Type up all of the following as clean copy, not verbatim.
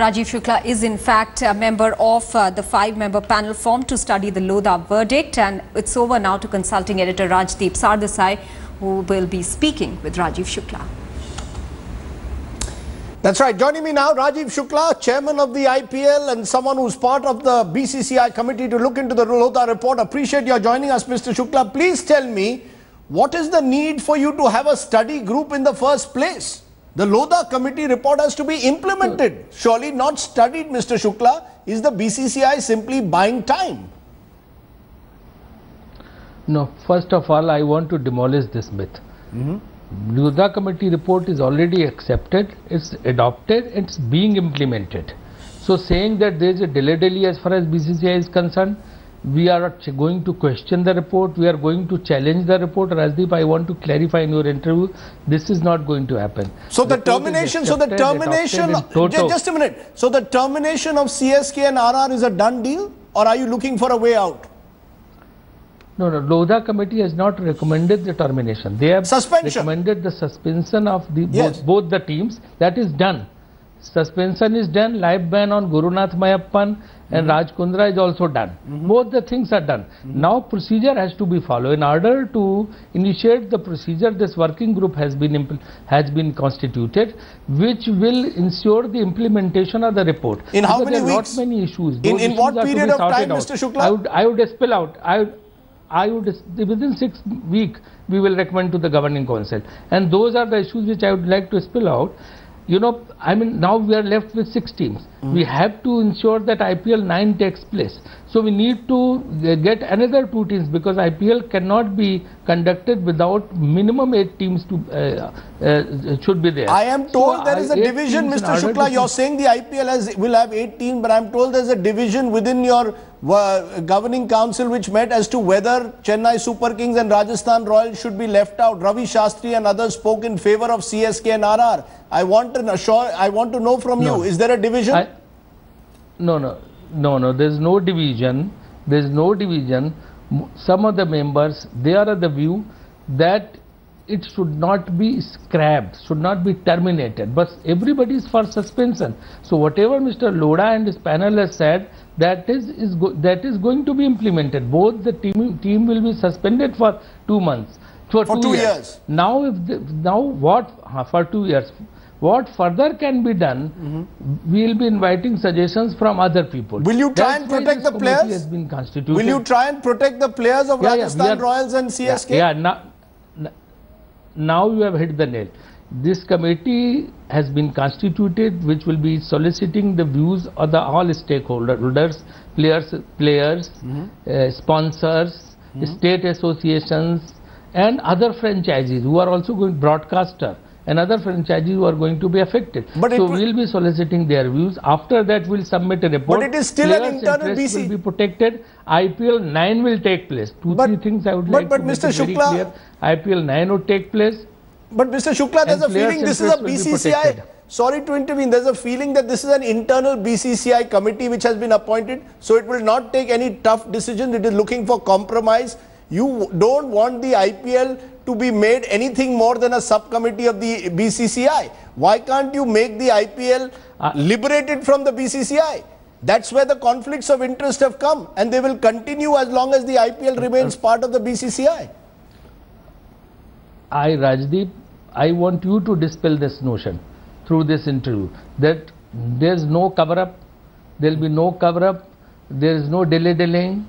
Rajeev Shukla is in fact a member of the five-member panel formed to study the Lodha verdict, and it's over now to consulting editor Rajdeep Sardesai, who will be speaking with Rajeev Shukla. That's right. Joining me now, Rajeev Shukla, chairman of the IPL and someone who's part of the BCCI committee to look into the Lodha report. Appreciate your joining us, Mr. Shukla. Please tell me, what is the need for you to have a study group in the first place? The Lodha committee report has to be implemented, surely not studied, Mr. Shukla. Is the BCCI simply buying time? No. First of all, I want to demolish this myth. Lodha committee report is already accepted, it's adopted, it's being implemented. So saying that there is a dilly-dally as far as BCCI is concerned, we are not going to question the report, we are going to challenge the report. Rajdeep, I want to clarify in your interview, this is not going to happen. So the termination of CSK and RR is a done deal, or are you looking for a way out? No, no, Lodha committee has not recommended the termination. They have recommended the suspension of the, both the teams. That is done. Suspension is done. Live ban on Gurunath Mayappan and Raj Kundra is also done. Both the things are done. Now procedure has to be followed. In order to initiate the procedure, this working group has been constituted, which will ensure the implementation of the report. In how many weeks? Not many issues. In what period of time, Mr. Shukla? I would spell out. I would within 6 weeks we will recommend to the governing council, and those are the issues which I would like to spill out. You know, I mean, now we are left with 6 teams. We have to ensure that IPL 9 takes place. So we need to get another 2 teams, because IPL cannot be conducted without minimum 8 teams to should be there. I am told so there is a division, Mr. Shukla. You are saying the IPL will have 8 teams, but I am told there is a division within your governing council which met as to whether Chennai Super Kings and Rajasthan Royals should be left out. Ravi Shastri and others spoke in favour of CSK and RR. I want to know from you, is there a division? No, there is no division. There is no division. Some of the members, they are of the view that it should not be scrapped, should not be terminated. But everybody is for suspension. So whatever Mr. Lodha and his panel has said, that is going to be implemented. Both the team will be suspended for 2 months. For two years. Now, for 2 years. What further can be done, we will be inviting suggestions from other people. Will you try and protect the players? Has been constituted. Will you try and protect the players of Rajasthan Royals and CSK? Now you have hit the nail. This committee has been constituted, which will be soliciting the views of the all stakeholders, players, sponsors, state associations, and other franchises who are also going broadcaster. And other franchises who are going to be affected. But so we will be soliciting their views. After that, we will submit a report. But it is still an internal BCCI. Will be protected. IPL 9 will take place. Two, three things I would like to make very clear. IPL 9 will take place. But Mr. Shukla, there is a feeling this is a BCCI. Sorry to intervene. There is a feeling that this is an internal BCCI committee which has been appointed. So it will not take any tough decision. It is looking for compromise. You don't want the IPL to be made anything more than a subcommittee of the BCCI. Why can't you make the IPL liberated from the BCCI? That's where the conflicts of interest have come, and they will continue as long as the IPL remains part of the BCCI. Rajdeep, I want you to dispel this notion through this interview that there's no cover-up, there'll be no cover-up, there's no delay-delaying.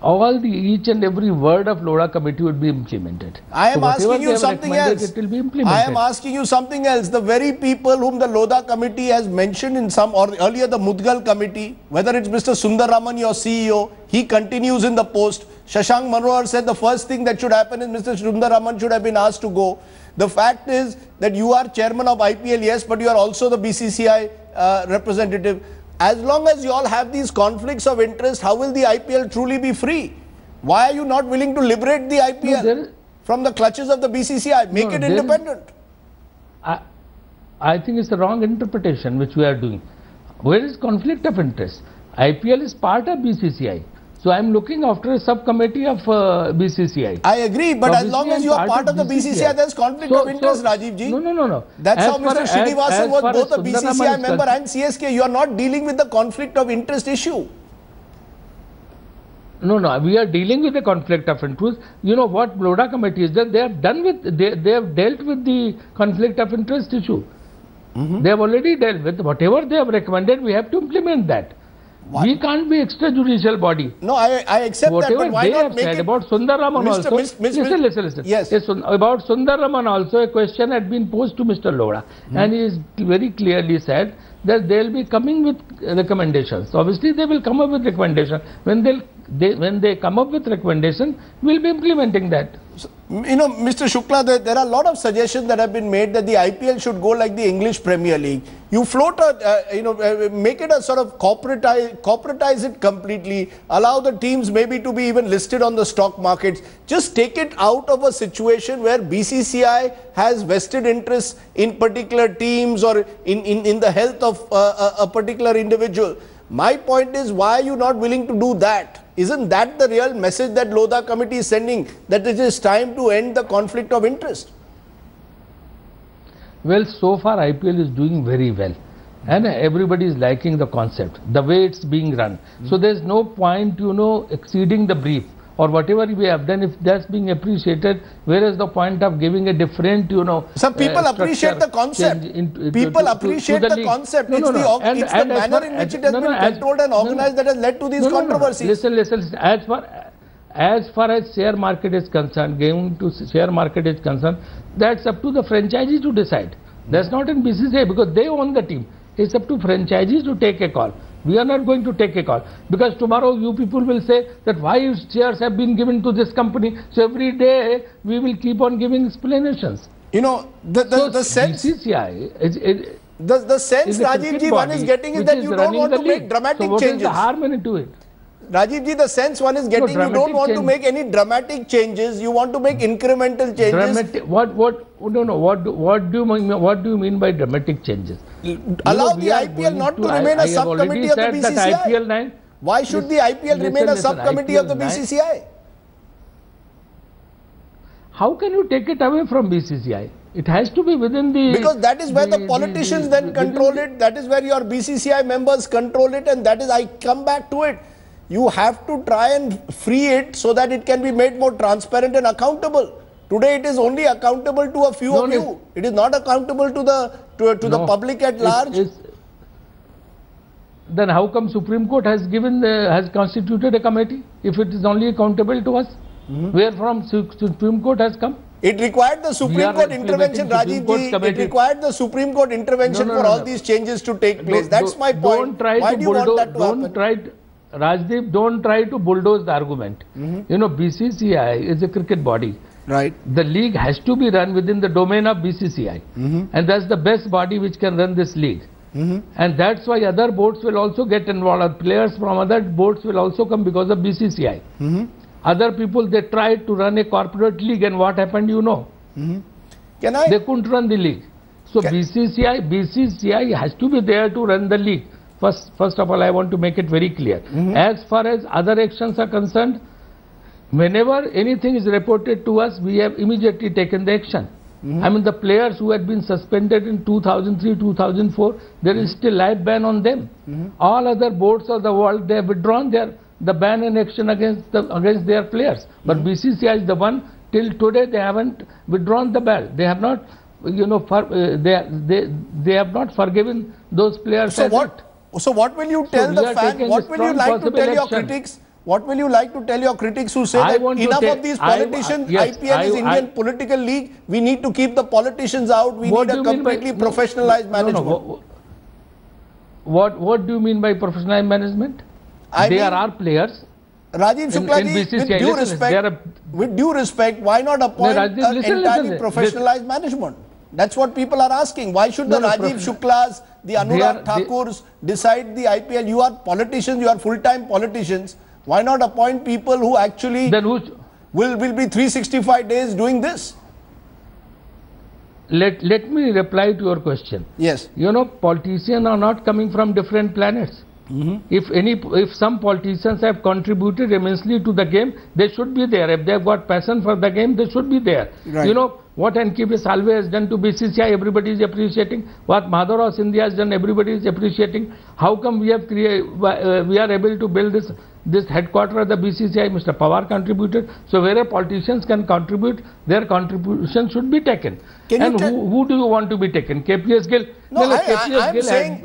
All the each and every word of Lodha committee would be implemented. I am asking you something else. It will be implemented. I am asking you something else. The very people whom the Lodha committee has mentioned in some, or earlier the Mudgal committee, whether it's Mr. Sundar Raman, your CEO, he continues in the post. Shashank Manohar said the first thing that should happen is Mr. Sundar Raman should have been asked to go. The fact is that you are chairman of IPL, yes, but you are also the BCCI representative. As long as you all have these conflicts of interest, how will the IPL truly be free? Why are you not willing to liberate the IPL from the clutches of the BCCI? Make it independent. I think it's the wrong interpretation which we are doing. Where is conflict of interest? IPL is part of BCCI. So I am looking after a subcommittee of BCCI. I agree, but obviously as long as you are part of the BCCI, there is conflict of interest, Rajeev ji. No. That's as how Mr. Srinivasan was both a BCCI member and CSK. You are not dealing with the conflict of interest issue. No, we are dealing with the conflict of interest. You know what Lodha committee is done? They have done with, they have dealt with the conflict of interest issue. Mm-hmm. They have already dealt with whatever they have recommended. We have to implement that. What? We can't be extrajudicial body. No, I accept whatever that, but why not make it... About Sundar Raman also... Listen. Yes. About Sundar Raman also, a question had been posed to Mr. Lodha. Hmm. And he is very clearly said that they will be coming with recommendations. Obviously, they will come up with recommendations. When they come up with recommendations, we will be implementing that. So, you know, Mr. Shukla, there are a lot of suggestions that have been made that the IPL should go like the English Premier League. You float a, make it a sort of corporatize it completely, allow the teams maybe to be even listed on the stock markets. Just take it out of a situation where BCCI has vested interests in particular teams or in the health of a particular individual. My point is, why are you not willing to do that? Isn't that the real message that Lodha committee is sending, that it is time to end the conflict of interest? Well, so far IPL is doing very well. Mm-hmm. And everybody is liking the concept, the way it's being run. Mm-hmm. So there's no point, you know, exceeding the brief or whatever we have done if that's being appreciated. Whereas the point of giving a different, you know... Some people appreciate the concept. People appreciate the concept. It's the manner in which it has been controlled and organized that has led to these controversies. Listen. As far as share market is concerned, going to share market is concerned, that's up to the franchisee to decide. That's not in BCCI because they own the team. It's up to franchisees to take a call. We are not going to take a call, because tomorrow you people will say that why shares have been given to this company. So every day we will keep on giving explanations. You know, the sense Rajeev ji one is getting is that you don't want to make dramatic changes. So what is the harm in doing it? Rajeev ji, the sense one is getting, you don't want to make any dramatic changes. You want to make incremental changes. What do you mean by dramatic changes? Allow the IPL not to remain a subcommittee of the BCCI. Why should the IPL remain a subcommittee of the BCCI? How can you take it away from BCCI? It has to be within the... Because that is where the politicians then control it. That is where your BCCI members control it, and that is, I come back to it. You have to try and free it so that it can be made more transparent and accountable. Today it is only accountable to a few of you. It is not accountable to the public at large. Then how come Supreme Court has given has constituted a committee if it is only accountable to us? Mm-hmm. Where from Supreme Court has come? It required the Supreme Court intervention, Rajeev ji. It required the Supreme Court intervention for all these changes to take place. That's my point. Why do you want that to happen? Rajdeep, don't try to bulldoze the argument. Mm-hmm. You know, BCCI is a cricket body. Right. The league has to be run within the domain of BCCI. Mm-hmm. And that's the best body which can run this league. Mm-hmm. And that's why other boards will also get involved. Players from other boards will also come because of BCCI. Mm-hmm. Other people, they tried to run a corporate league, and what happened, you know. Mm-hmm. They couldn't run the league. So BCCI has to be there to run the league. First of all, I want to make it very clear. Mm-hmm. As far as other actions are concerned, whenever anything is reported to us, we have immediately taken the action. Mm-hmm. I mean, the players who had been suspended in 2003, 2004, there is still live ban on them. Mm-hmm. All other boards of the world, they have withdrawn the ban and action against their players. But mm-hmm. BCCI is the one, till today, they haven't withdrawn the ban. They have not, you know, they have not forgiven those players. So what? So what will you tell the fans? What will you like to tell your critics? What will you like to tell your critics who say that enough of these politicians, IPL is Indian political league, we need to keep the politicians out, we need a completely professionalized management? What do you mean by professionalized management? There are players. Rajeev Shukla ji, with due respect, why not appoint an entirely professionalized management? That's what people are asking. Why should the Rajeev Shuklas, the Anurag Thakurs decide the IPL? You are politicians, you are full-time politicians. Why not appoint people who actually will be 365 days doing this? Let me reply to your question. Yes. You know, politicians are not coming from different planets. If some politicians have contributed immensely to the game, they should be there. If they have got passion for the game, they should be there. Right. You know, what NKP Salve has done to BCCI, everybody is appreciating. What Madhavrao Scindia has done, everybody is appreciating. How come we have we are able to build this headquarters of the BCCI? Mr. Pawar contributed. So where politicians can contribute, their contribution should be taken. And who do you want to be taken? KPS Gill? No,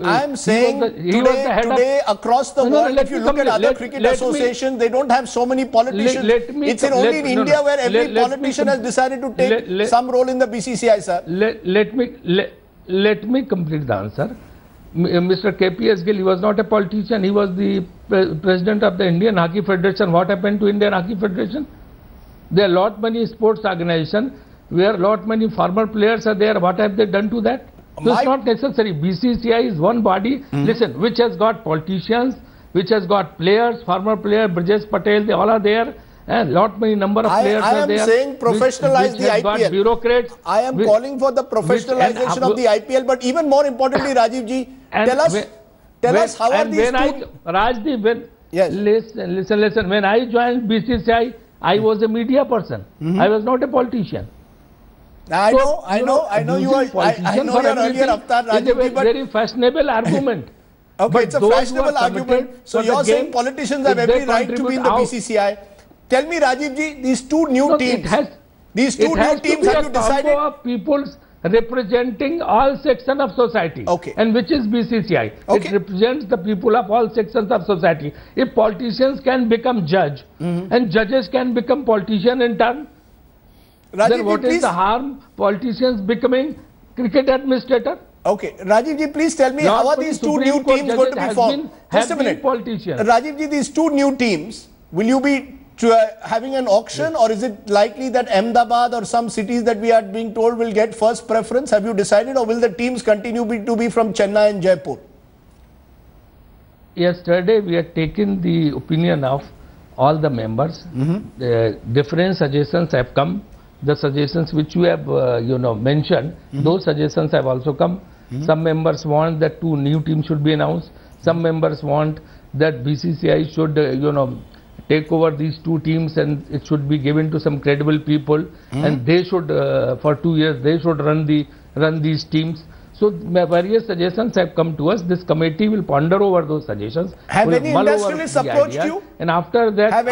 I'm saying today across the world, if you look at other cricket associations, they don't have so many politicians. It's only in India where every politician has decided to take some role in the BCCI, sir. Let me complete the answer. Mr. KPS Gill, he was not a politician. He was the president of the Indian Hockey Federation. What happened to Indian Hockey Federation? There are a lot many sports organization where a lot many former players are there. What have they done to that? So it's not necessary. BCCI is one body, listen, which has got politicians, which has got players, former player, Brijesh Patel, they all are there. A lot many number of players are there. I am saying professionalize the IPL. Bureaucrats. I am calling for the professionalization of the IPL. But even more importantly, Rajeev ji, tell us how are these two... Rajdeep, yes. listen. When I joined BCCI, I was a media person. I was not a politician. I know you are earlier, Rajeev ji, but... It's a very fashionable argument. Okay, but it's a fashionable argument. So you are saying politicians have every right to be in the BCCI. Tell me, Rajeev ji, these two new teams, have you decided? Of people's representing all sections of society. Okay. And which is BCCI. Okay. It represents the people of all sections of society. If politicians can become judge, and judges can become politician in turn, Rajeev then what is the harm politicians becoming cricket administrator? Okay, Rajeev ji, please tell me, how are these two new teams going to be formed? Just a minute. Rajeev ji, these two new teams, will you be having an auction, or is it likely that Ahmedabad or some cities that we are being told will get first preference? Have you decided, or will the teams continue to be from Chennai and Jaipur? Yesterday we had taken the opinion of all the members. The different suggestions have come. The suggestions which you have mentioned, those suggestions have also come. Some members want that two new teams should be announced. Some members want that BCCI should take over these two teams and it should be given to some credible people, and they should for 2 years they should run these teams. So various suggestions have come to us. This committee will ponder over those suggestions. Have any industrialists approached you? And after that,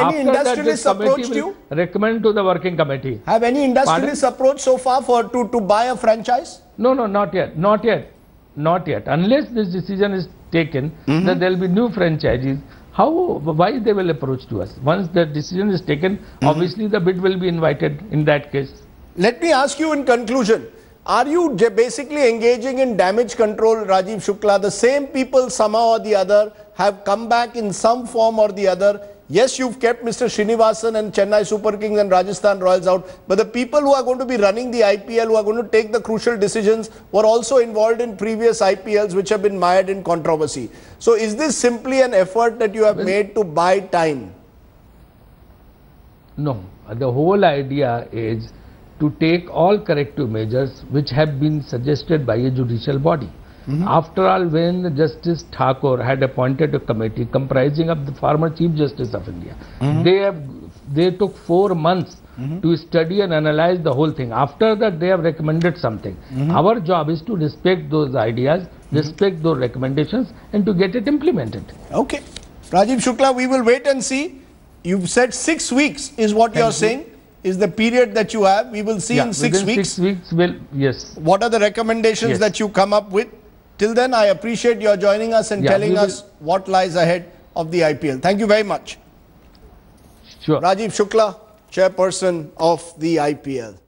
recommend to the working committee. Have any industrialists approached so far to buy a franchise? No, no, not yet. Unless this decision is taken, then there will be new franchises. Why they will approach to us? Once the decision is taken, obviously the bid will be invited in that case. Let me ask you in conclusion, are you basically engaging in damage control, Rajeev Shukla? The same people somehow or the other have come back in some form or the other. Yes, you've kept Mr. Srinivasan and Chennai Super Kings and Rajasthan Royals out, but the people who are going to be running the IPL, who are going to take the crucial decisions, were also involved in previous IPLs which have been mired in controversy. So is this simply an effort that you have made to buy time? No, the whole idea is to take all corrective measures which have been suggested by a judicial body. After all, when Justice Thakur had appointed a committee comprising of the former Chief Justice of India, they took 4 months to study and analyze the whole thing. After that, they have recommended something. Our job is to respect those ideas, respect those recommendations, and to get it implemented. Okay. Rajeev Shukla, we will wait and see. You've said 6 weeks is what you are saying. Is the period that you have. We will see in 6 weeks. 6 weeks what are the recommendations that you come up with? Till then, I appreciate your joining us and telling us what lies ahead of the IPL. Thank you very much. Sure. Rajeev Shukla, chairperson of the IPL.